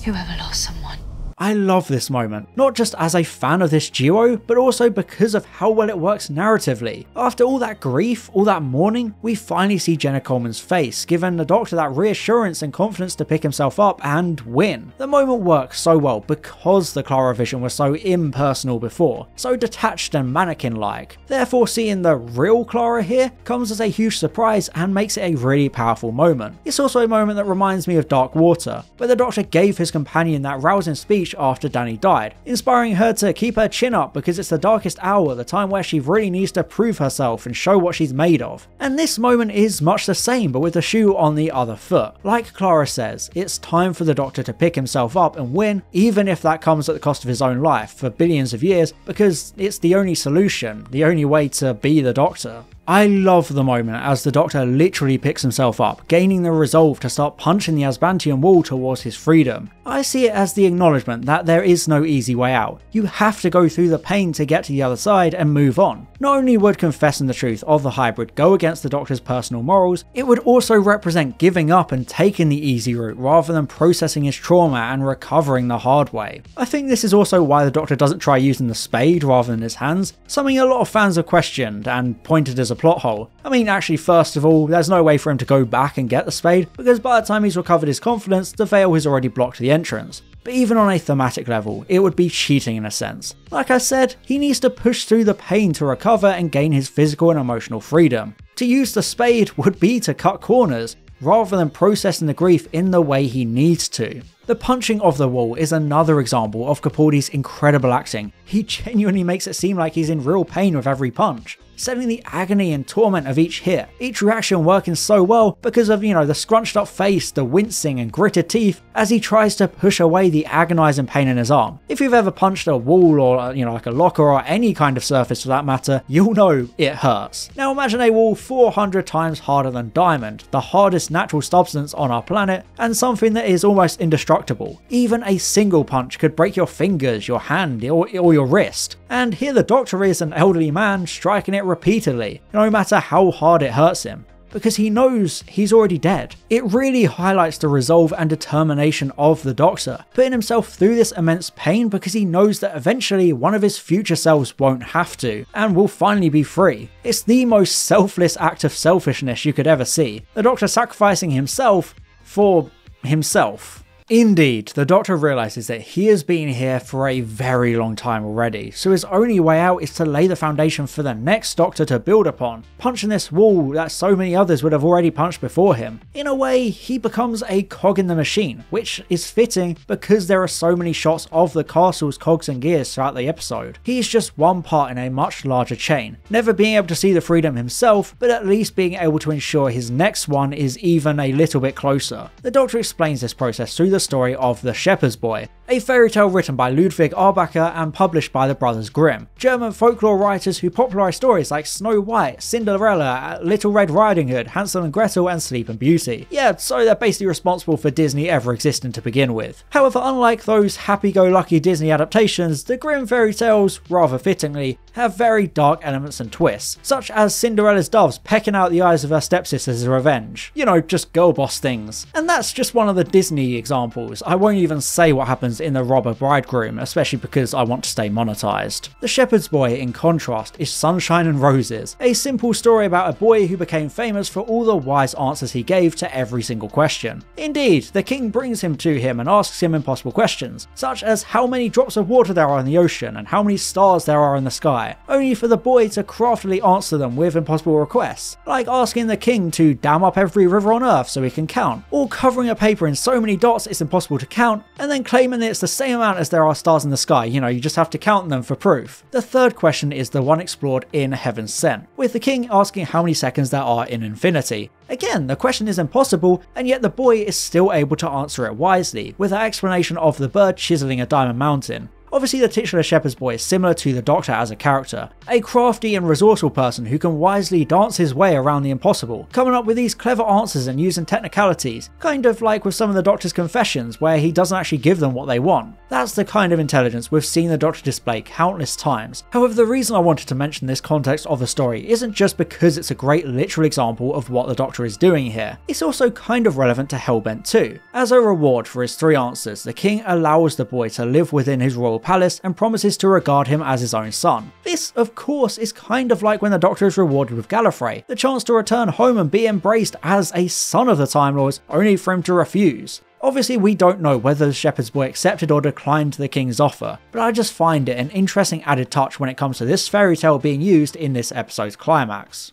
who ever lost someone. I love this moment, not just as a fan of this duo, but also because of how well it works narratively. After all that grief, all that mourning, we finally see Jenna Coleman's face, giving the Doctor that reassurance and confidence to pick himself up and win. The moment works so well because the Clara vision was so impersonal before, so detached and mannequin-like. Therefore, seeing the real Clara here comes as a huge surprise and makes it a really powerful moment. It's also a moment that reminds me of Dark Water, where the Doctor gave his companion that rousing speech after Danny died, inspiring her to keep her chin up because it's the darkest hour, the time where she really needs to prove herself and show what she's made of. And this moment is much the same, but with the shoe on the other foot. Like Clara says, it's time for the Doctor to pick himself up and win, even if that comes at the cost of his own life for billions of years, because it's the only solution, the only way to be the Doctor. I love the moment as the Doctor literally picks himself up, gaining the resolve to start punching the Asbantium wall towards his freedom. I see it as the acknowledgement that there is no easy way out. You have to go through the pain to get to the other side and move on. Not only would confessing the truth of the hybrid go against the Doctor's personal morals, it would also represent giving up and taking the easy route rather than processing his trauma and recovering the hard way. I think this is also why the Doctor doesn't try using the spade rather than his hands, something a lot of fans have questioned and pointed as a plot hole. I mean, actually, first of all, there's no way for him to go back and get the spade, because by the time he's recovered his confidence, the veil has already blocked the entrance. But even on a thematic level, it would be cheating in a sense. Like I said, he needs to push through the pain to recover and gain his physical and emotional freedom. To use the spade would be to cut corners, rather than processing the grief in the way he needs to. The punching of the wall is another example of Capaldi's incredible acting. He genuinely makes it seem like he's in real pain with every punch, selling the agony and torment of each hit, each reaction working so well because of, you know, the scrunched up face, the wincing and gritted teeth as he tries to push away the agonizing pain in his arm. If you've ever punched a wall or, you know, like a locker or any kind of surface for that matter, you'll know it hurts. Now imagine a wall four hundred times harder than diamond, the hardest natural substance on our planet, and something that is almost indestructible. Even a single punch could break your fingers, your hand, or, or your wrist. And here the Doctor is an elderly man striking it repeatedly, no matter how hard it hurts him, because he knows he's already dead. It really highlights the resolve and determination of the Doctor, putting himself through this immense pain because he knows that eventually one of his future selves won't have to, and will finally be free. It's the most selfless act of selfishness you could ever see, the Doctor sacrificing himself for himself. Indeed, the Doctor realises that he has been here for a very long time already, so his only way out is to lay the foundation for the next Doctor to build upon, punching this wall that so many others would have already punched before him. In a way, he becomes a cog in the machine, which is fitting because there are so many shots of the castle's cogs and gears throughout the episode. He is just one part in a much larger chain, never being able to see the freedom himself, but at least being able to ensure his next one is even a little bit closer. The Doctor explains this process through the The story of The Shepherd's Boy, a fairy tale written by Ludwig Arbacher and published by the Brothers Grimm, German folklore writers who popularised stories like Snow White, Cinderella, Little Red Riding Hood, Hansel and Gretel, and Sleeping Beauty. Yeah, so they're basically responsible for Disney ever existing to begin with. However, unlike those happy-go-lucky Disney adaptations, the Grimm fairy tales, rather fittingly, have very dark elements and twists, such as Cinderella's doves pecking out the eyes of her stepsister as revenge. You know, just girl boss things. And that's just one of the Disney examples. I won't even say what happens in The Robber Bridegroom, especially because I want to stay monetized. The Shepherd's Boy, in contrast, is Sunshine and Roses, a simple story about a boy who became famous for all the wise answers he gave to every single question. Indeed, the king brings him to him and asks him impossible questions, such as how many drops of water there are in the ocean and how many stars there are in the sky, only for the boy to craftily answer them with impossible requests, like asking the king to dam up every river on Earth so he can count, or covering a paper in so many dots it's impossible to count, and then claiming that it's the same amount as there are stars in the sky. You know, you just have to count them for proof. The third question is the one explored in Heaven Sent, with the king asking how many seconds there are in infinity. Again, the question is impossible, and yet the boy is still able to answer it wisely, with an explanation of the bird chiseling a diamond mountain. Obviously, the titular Shepherd's Boy is similar to the Doctor as a character, a crafty and resourceful person who can wisely dance his way around the impossible, coming up with these clever answers and using technicalities, kind of like with some of the Doctor's confessions where he doesn't actually give them what they want. That's the kind of intelligence we've seen the Doctor display countless times. However, the reason I wanted to mention this context of the story isn't just because it's a great literal example of what the Doctor is doing here, it's also kind of relevant to Hellbent two. As a reward for his three answers, the king allows the boy to live within his royal palace and promises to regard him as his own son. This, of course, is kind of like when the Doctor is rewarded with Gallifrey, the chance to return home and be embraced as a son of the Time Lords, only for him to refuse. Obviously, we don't know whether the Shepherd's Boy accepted or declined the king's offer, but I just find it an interesting added touch when it comes to this fairy tale being used in this episode's climax.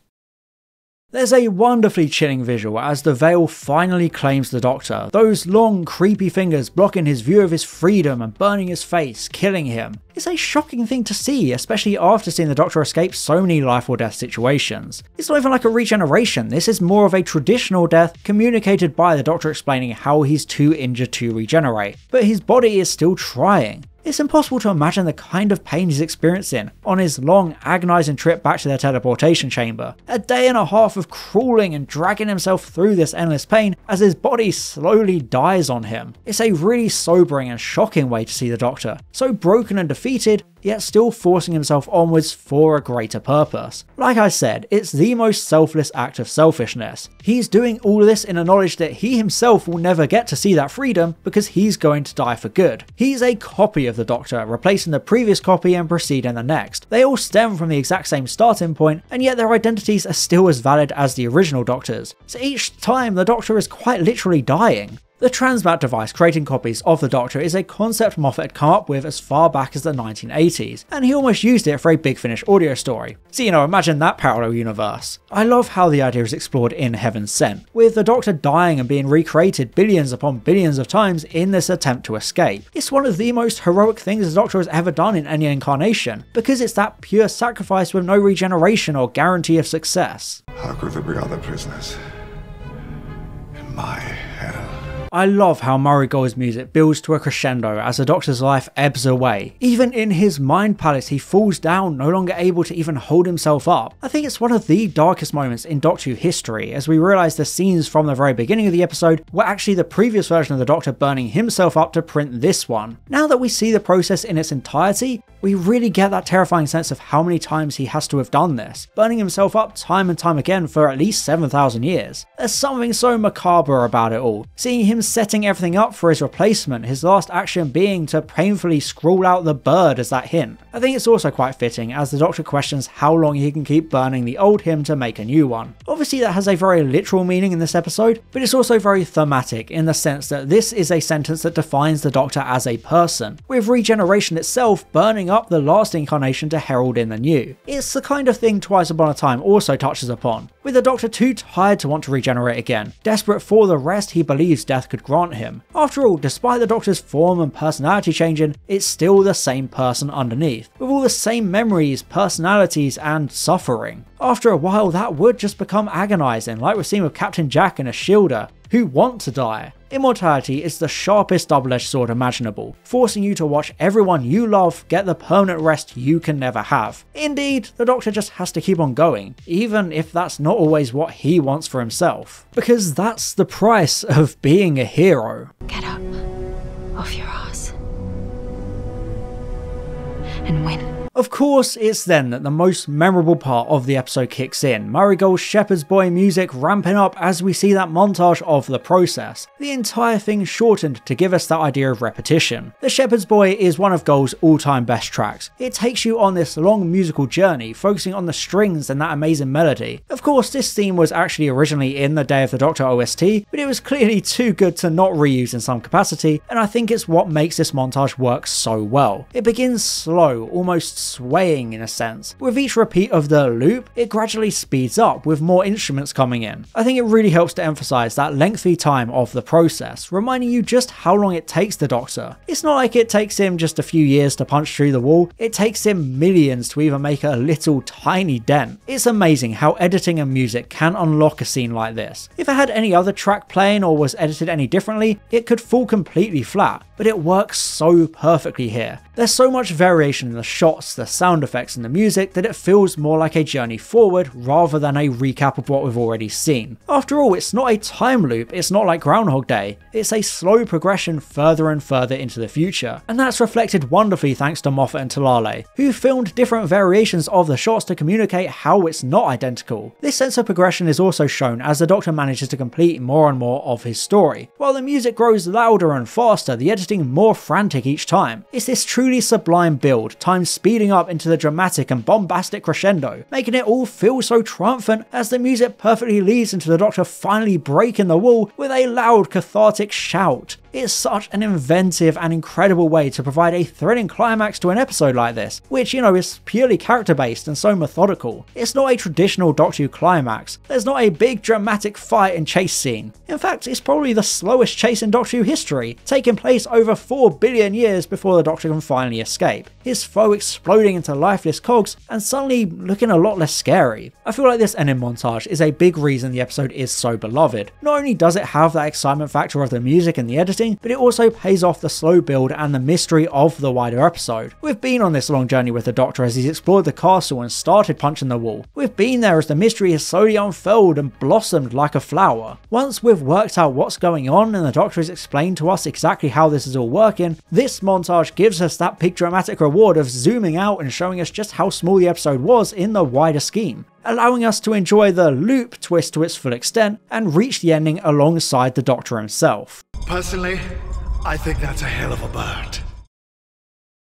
There's a wonderfully chilling visual as the veil finally claims the Doctor, those long creepy fingers blocking his view of his freedom and burning his face, killing him. It's a shocking thing to see, especially after seeing the Doctor escape so many life or death situations. It's not even like a regeneration, this is more of a traditional death communicated by the Doctor explaining how he's too injured to regenerate, but his body is still trying. It's impossible to imagine the kind of pain he's experiencing on his long, agonising trip back to their teleportation chamber. A day and a half of crawling and dragging himself through this endless pain as his body slowly dies on him. It's a really sobering and shocking way to see the Doctor, so broken and defeated, yet still forcing himself onwards for a greater purpose. Like I said, it's the most selfless act of selfishness. He's doing all this in a knowledge that he himself will never get to see that freedom because he's going to die for good. He's a copy of the Doctor, replacing the previous copy and preceding the next. They all stem from the exact same starting point, and yet their identities are still as valid as the original Doctor's. So each time the Doctor is quite literally dying. The transmat device creating copies of the Doctor is a concept Moffat had come up with as far back as the nineteen eighties, and he almost used it for a Big Finish audio story. So you know, imagine that parallel universe. I love how the idea is explored in Heaven Sent, with the Doctor dying and being recreated billions upon billions of times in this attempt to escape. It's one of the most heroic things the Doctor has ever done in any incarnation, because it's that pure sacrifice with no regeneration or guarantee of success. How could there be other prisoners in my hell? I love how Murray Gold's music builds to a crescendo as the Doctor's life ebbs away. Even in his mind palace he falls down, no longer able to even hold himself up. I think it's one of the darkest moments in Doctor Who history, as we realise the scenes from the very beginning of the episode were actually the previous version of the Doctor burning himself up to print this one. Now that we see the process in its entirety, we really get that terrifying sense of how many times he has to have done this, burning himself up time and time again for at least seven thousand years. There's something so macabre about it all, seeing him setting everything up for his replacement, his last action being to painfully scrawl out the bird as that hint. I think it's also quite fitting as the Doctor questions how long he can keep burning the old him to make a new one. Obviously that has a very literal meaning in this episode, but it's also very thematic in the sense that this is a sentence that defines the Doctor as a person, with regeneration itself burning up Up the last incarnation to herald in the new. It's the kind of thing Twice Upon a Time also touches upon, with the Doctor too tired to want to regenerate again, desperate for the rest he believes death could grant him. After all, despite the Doctor's form and personality changing, it's still the same person underneath, with all the same memories, personalities and suffering. After a while that would just become agonising, like we've seen with Captain Jack and a Shielder, who want to die. Immortality is the sharpest double-edged sword imaginable, forcing you to watch everyone you love get the permanent rest you can never have. Indeed, the Doctor just has to keep on going, even if that's not always what he wants for himself. Because that's the price of being a hero. Get up off your ass and win. Of course, it's then that the most memorable part of the episode kicks in, Murray Gold's Shepherd's Boy music ramping up as we see that montage of the process, the entire thing shortened to give us that idea of repetition. The Shepherd's Boy is one of Gold's all-time best tracks. It takes you on this long musical journey, focusing on the strings and that amazing melody. Of course, this theme was actually originally in the Day of the Doctor O S T, but it was clearly too good to not reuse in some capacity, and I think it's what makes this montage work so well. It begins slow, almost swaying in a sense. With each repeat of the loop, it gradually speeds up with more instruments coming in. I think it really helps to emphasise that lengthy time of the process, reminding you just how long it takes the Doctor. It's not like it takes him just a few years to punch through the wall, it takes him millions to even make a little tiny dent. It's amazing how editing and music can unlock a scene like this. If it had any other track playing or was edited any differently, it could fall completely flat, but it works so perfectly here. There's so much variation in the shots, the sound effects and the music that it feels more like a journey forward rather than a recap of what we've already seen. After all, it's not a time loop, it's not like Groundhog Day, it's a slow progression further and further into the future, and that's reflected wonderfully thanks to Moffat and Talalay, who filmed different variations of the shots to communicate how it's not identical. This sense of progression is also shown as the Doctor manages to complete more and more of his story, while the music grows louder and faster, the editing more frantic each time. It's this truly sublime build, time speeding up into the dramatic and bombastic crescendo, making it all feel so triumphant as the music perfectly leads into the Doctor finally breaking the wall with a loud cathartic shout. It's such an inventive and incredible way to provide a thrilling climax to an episode like this, which, you know, is purely character based and so methodical. It's not a traditional Doctor Who climax, there's not a big dramatic fight and chase scene. In fact, it's probably the slowest chase in Doctor Who history, taking place over four billion years before the Doctor can finally escape, his foe exploding into lifeless cogs and suddenly looking a lot less scary. I feel like this ending montage is a big reason the episode is so beloved. Not only does it have that excitement factor of the music and the editing, but it also pays off the slow build and the mystery of the wider episode. We've been on this long journey with the Doctor as he's explored the castle and started punching the wall. We've been there as the mystery has slowly unfurled and blossomed like a flower. Once we've worked out what's going on and the Doctor has explained to us exactly how this is all working, this montage gives us that big dramatic reward of zooming out and showing us just how small the episode was in the wider scheme, allowing us to enjoy the loop twist to its full extent and reach the ending alongside the Doctor himself. Personally, I think that's a hell of a bird.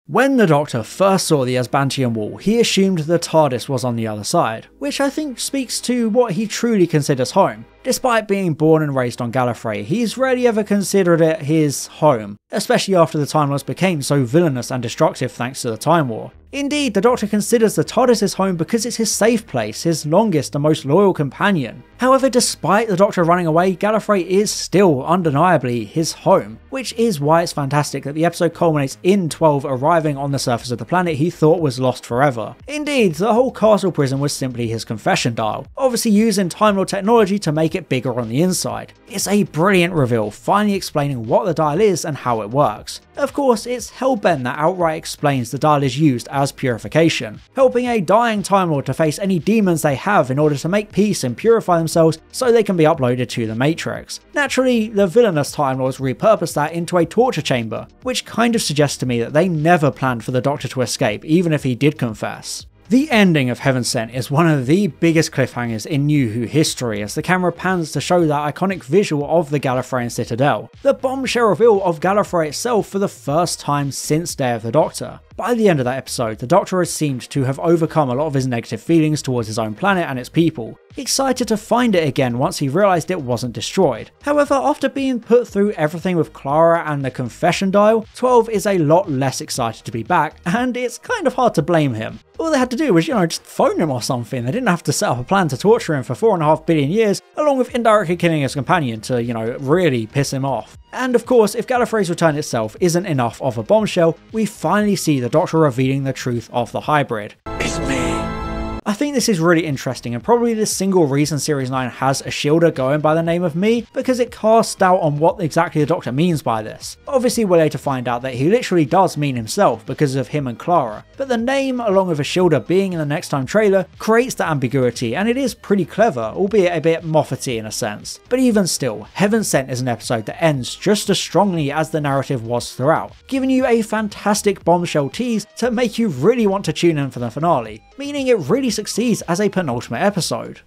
When the Doctor first saw the Asbantium wall, he assumed the TARDIS was on the other side, which I think speaks to what he truly considers home. Despite being born and raised on Gallifrey, he's rarely ever considered it his home, especially after the Time Lords became so villainous and destructive thanks to the Time War. Indeed, the Doctor considers the TARDIS his home because it's his safe place, his longest and most loyal companion. However, despite the Doctor running away, Gallifrey is still undeniably his home, which is why it's fantastic that the episode culminates in twelve arriving on the surface of the planet he thought was lost forever. Indeed, the whole castle prison was simply his confession dial, obviously using Time Lord technology to make it bigger on the inside. It's a brilliant reveal, finally explaining what the dial is and how it works. Of course, it's Hellbent that outright explains the dial is used as purification, helping a dying Time Lord to face any demons they have in order to make peace and purify themselves so they can be uploaded to the Matrix. Naturally, the villainous Time Lords repurpose that into a torture chamber, which kind of suggests to me that they never planned for the Doctor to escape, even if he did confess. The ending of Heaven Sent is one of the biggest cliffhangers in New Who history, as the camera pans to show that iconic visual of the Gallifreyan Citadel, the bombshell reveal of Gallifrey itself for the first time since Day of the Doctor. By the end of that episode, the Doctor has seemed to have overcome a lot of his negative feelings towards his own planet and its people, excited to find it again once he realised it wasn't destroyed. However, after being put through everything with Clara and the confession dial, twelve is a lot less excited to be back, and it's kind of hard to blame him. All they had to do was, you know, just phone him or something. They didn't have to set up a plan to torture him for four and a half billion years, along with indirectly killing his companion to, you know, really piss him off. And of course, if Gallifrey's return itself isn't enough of a bombshell, we finally see the Doctor revealing the truth of the hybrid. It's me. I think this is really interesting, and probably the single reason Series nine has a Shielder going by the name of Me, because it casts doubt on what exactly the Doctor means by this. Obviously we're later to find out that he literally does mean himself because of him and Clara, but the name along with a Shielder being in the Next Time trailer creates that ambiguity, and it is pretty clever, albeit a bit Moffat-y in a sense. But even still, Heaven Sent is an episode that ends just as strongly as the narrative was throughout, giving you a fantastic bombshell tease to make you really want to tune in for the finale, meaning it really succeeds as a penultimate episode.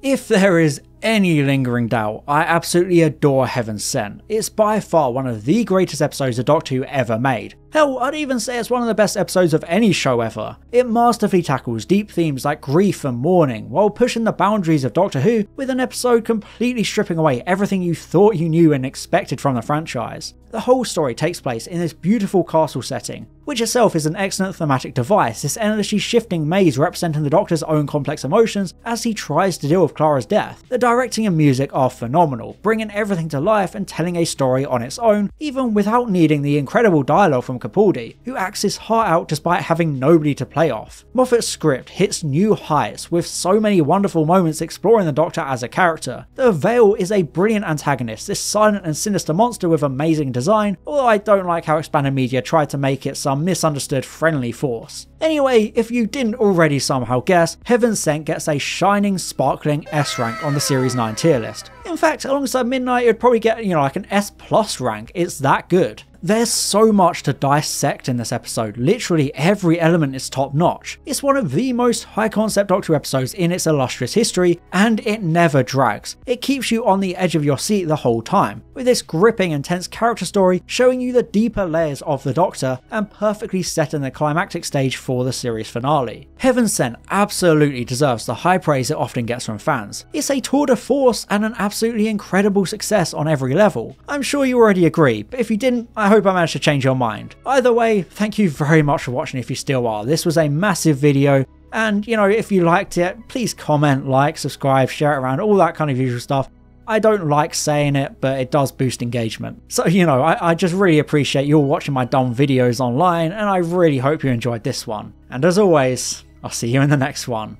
If there is any lingering doubt, I absolutely adore Heaven Sent. It's by far one of the greatest episodes of Doctor Who ever made. Hell, I'd even say it's one of the best episodes of any show ever. It masterfully tackles deep themes like grief and mourning, while pushing the boundaries of Doctor Who with an episode completely stripping away everything you thought you knew and expected from the franchise. The whole story takes place in this beautiful castle setting, which itself is an excellent thematic device, this endlessly shifting maze representing the Doctor's own complex emotions as he tries to deal with Clara's death. The directing and music are phenomenal, bringing everything to life and telling a story on its own, even without needing the incredible dialogue from Capaldi, who acts his heart out despite having nobody to play off. Moffat's script hits new heights with so many wonderful moments exploring the Doctor as a character. The Veil is a brilliant antagonist, this silent and sinister monster with amazing design, although I don't like how Expanded Media tried to make it some misunderstood friendly force. Anyway, if you didn't already somehow guess, Heaven Sent gets a shining, sparkling S rank on the Series nine tier list. In fact, alongside Midnight, it'd probably get, you know, like an S plus rank. It's that good. There's so much to dissect in this episode, literally every element is top notch. It's one of the most high concept Doctor episodes in its illustrious history, and it never drags. It keeps you on the edge of your seat the whole time, with this gripping intense character story showing you the deeper layers of the Doctor and perfectly setting the climactic stage for the series finale. Heaven Sent absolutely deserves the high praise it often gets from fans. It's a tour de force and an absolutely incredible success on every level. I'm sure you already agree, but if you didn't, I hope I hope I managed to change your mind. Either way, thank you very much for watching if you still are. This was a massive video, and you know, if you liked it, please comment, like, subscribe, share it around, all that kind of usual stuff. I don't like saying it, but it does boost engagement. So you know, I, I just really appreciate you all watching my dumb videos online, and I really hope you enjoyed this one. And as always, I'll see you in the next one.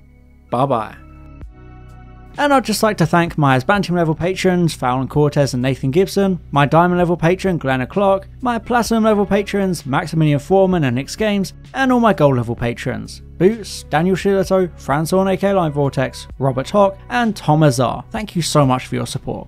Bye bye. And I'd just like to thank my Asbantium level patrons, Fallon Cortez and Nathan Gibson, my Diamond level patron, Glenna Clark, my Platinum level patrons, Maximilian Foreman and Nix Games, and all my Gold level patrons, Boots, Daniel Shilito, Franzorn aka Line Vortex, Robert Hock, and Tom Azar. Thank you so much for your support.